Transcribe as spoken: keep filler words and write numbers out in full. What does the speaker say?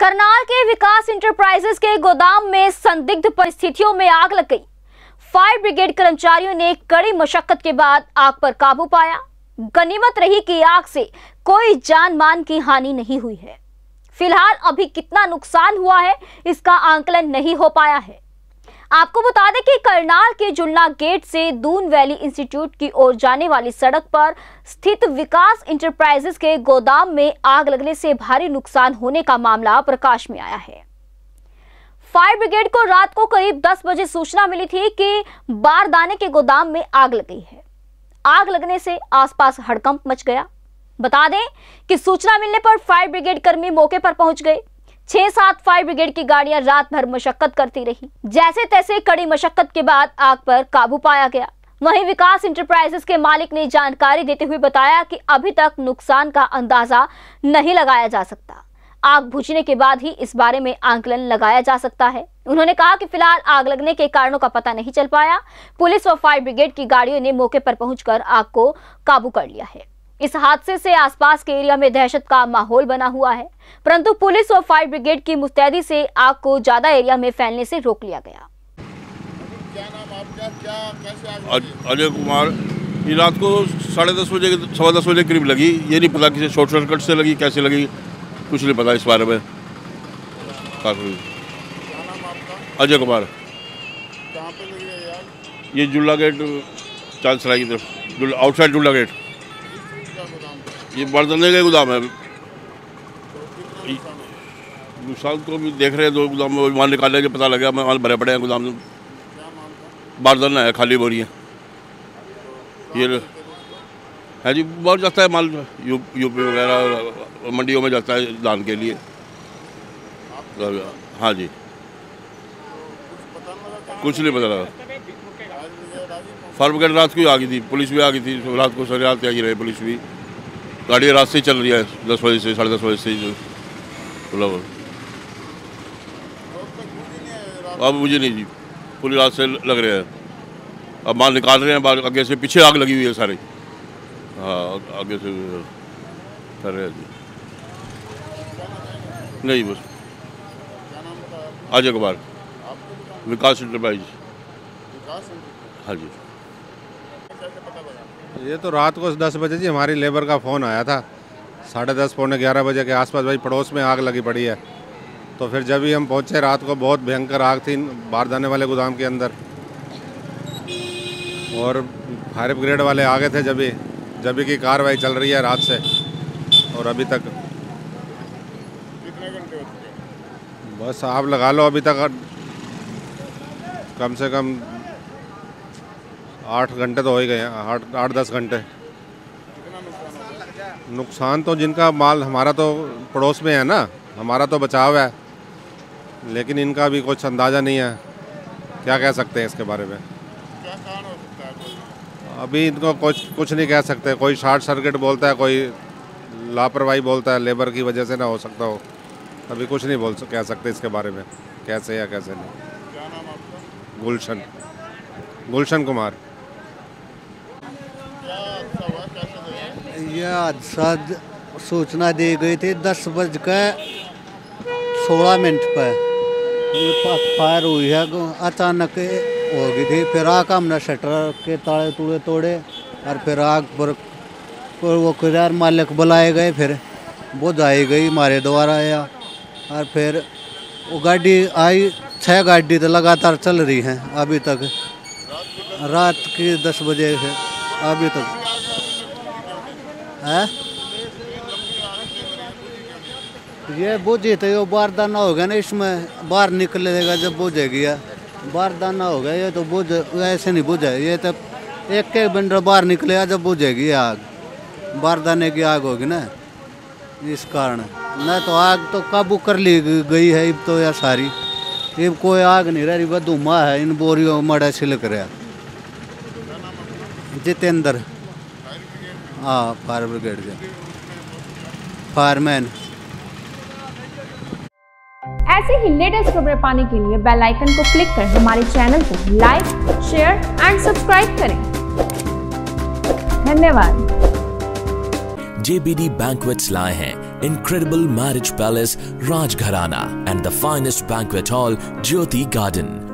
करनाल के विकास इंटरप्राइजेस के गोदाम में संदिग्ध परिस्थितियों में आग लग गई। फायर ब्रिगेड कर्मचारियों ने कड़ी मशक्कत के बाद आग पर काबू पाया। गनीमत रही कि आग से कोई जान मान की हानि नहीं हुई है। फिलहाल अभी कितना नुकसान हुआ है इसका आकलन नहीं हो पाया है। आपको बता दें कि करनाल के जुलना गेट से दून वैली इंस्टीट्यूट की ओर जाने वाली सड़क पर स्थित विकास इंटरप्राइजेस के गोदाम में आग लगने से भारी नुकसान होने का मामला प्रकाश में आया है। फायर ब्रिगेड को रात को करीब दस बजे सूचना मिली थी कि बारदाने के गोदाम में आग लग गई है। आग लगने से आसपास हड़कंप मच गया। बता दें कि सूचना मिलने पर फायर ब्रिगेड कर्मी मौके पर पहुंच गए। छह सात फायर ब्रिगेड की गाड़ियां रात भर मशक्कत करती रही। जैसे तैसे कड़ी मशक्कत के बाद आग पर काबू पाया गया। वहीं विकास इंटरप्राइजेस के मालिक ने जानकारी देते हुए बताया कि अभी तक नुकसान का अंदाजा नहीं लगाया जा सकता। आग बुझने के बाद ही इस बारे में आकलन लगाया जा सकता है। उन्होंने कहा कि फिलहाल आग लगने के कारणों का पता नहीं चल पाया। पुलिस और फायर ब्रिगेड की गाड़ियों ने मौके पर पहुंचकर आग को काबू कर लिया है। इस हादसे से आसपास के एरिया में दहशत का माहौल बना हुआ है, परंतु पुलिस और फायर ब्रिगेड की मुस्तैदी से आग को ज्यादा एरिया में फैलने से रोक लिया गया। क्या नाम आपका, क्या कैसे? अजय कुमार। ये रात को साढ़े दस बजे सवा दस बजे करीब लगी। ये नहीं पता किसी शॉर्ट सर्किट से लगी, कैसे लगी, कुछ नहीं पता इस बारे में। अजय कुमार। ये जुल्ला गेट चांदसराय की तरफ, आउटसाइड जुल्ला गेट, ये बारदाने का गोदाम है। नुकसान को भी देख रहे हैं, दो गोदाम में वहाँ निकालने के पता लगा, वहाँ भरे पड़े हैं गोदाम में। बारदाना है, खाली बोरी है। ये है जी, बहुत जाता है माल यू यूपी वगैरह मंडियों में जाता है दान के लिए। हाँ जी, कुछ नहीं पता लगा। फायर ब्रिगेड रात को ही आ गई थी, पुलिस भी आ गई थी। रात को सारी रात आ ही रही पुलिस भी। गाड़ी रात से चल रही है, दस बजे से साढ़े दस बजे से खुला हुआ। अब मुझे नहीं जी, पूरी रात से लग रहे हैं। अब माल निकाल रहे हैं बाहर, आगे से पीछे आग लगी हुई है सारी। हाँ, आगे से कर रहे हैं जी। नहीं बस अजय कुमार, विकास इंटरप्राइज। हाँ जी। ये तो रात को दस बजे जी हमारी लेबर का फ़ोन आया था, साढ़े दस पौने ग्यारह बजे के आसपास, भाई पड़ोस में आग लगी पड़ी है। तो फिर जब ही हम पहुंचे रात को बहुत भयंकर आग थी बारदाने वाले गोदाम के अंदर, और फायर ब्रिगेड वाले आ गए थे। जब ही जब ही की कार्रवाई चल रही है रात से और अभी तक। कितने घंटे हो चुके? बस आप लगा लो अभी तक कम से कम आठ घंटे तो हो ही गए हैं, आठ आठ दस घंटे। नुकसान तो जिनका माल, हमारा तो पड़ोस में है ना, हमारा तो बचाव है, लेकिन इनका भी कुछ अंदाज़ा नहीं है। क्या कह सकते हैं इसके बारे में? क्या कारण हो सकता है? अभी इनको कुछ कुछ नहीं कह सकते। कोई शॉर्ट सर्किट बोलता है, कोई लापरवाही बोलता है, लेबर की वजह से ना हो सकता हो। अभी कुछ नहीं बोल कह सकते इसके बारे में, कैसे या कैसे नहीं। गुलशन गुलशन कुमार। यह हादसा सूचना दी गई थी दस बज के सोलह मिनट पर। फायर हुई है, अचानक हो गई थी। फिर आग, हमने शटर के ताले तुड़े तोड़े और फिर आग पर वो किराया मालिक बुलाए गए, फिर बुझाई गई हमारे द्वारा। आया और फिर वो गाड़ी आई, छः गाड़ी तो लगातार चल रही हैं अभी तक, रात की दस बजे से अभी तक है। ये बुझी तो ये बारदाना होगा ना, इसमें बाहर निकलेगा जब बुझेगी। बारदाना होगा ये तो, बुझ ऐसे नहीं बुझे, ये तो एक एक बंडल बाहर निकलेगा जब बुझेगी आग। बारदाने की आग होगी ना, इस कारण ना। तो आग तो काबू कर ली गई है अब तो। यह सारी अब कोई आग नहीं रह रही, वह धुआं है इन बोरियों मड़े छिलक रहा। जितेंद्र। हाँ, फायर ब्रिगेड के फायरमैन। ऐसे ही लेटेस्ट खबरें पाने के लिए बेल आइकन को क्लिक कर हमारे चैनल को लाइक, शेयर एंड सब्सक्राइब करें। धन्यवाद। J B D Banquets लाए हैं incredible marriage palace Rajgharana and the finest banquet hall Jyoti Garden.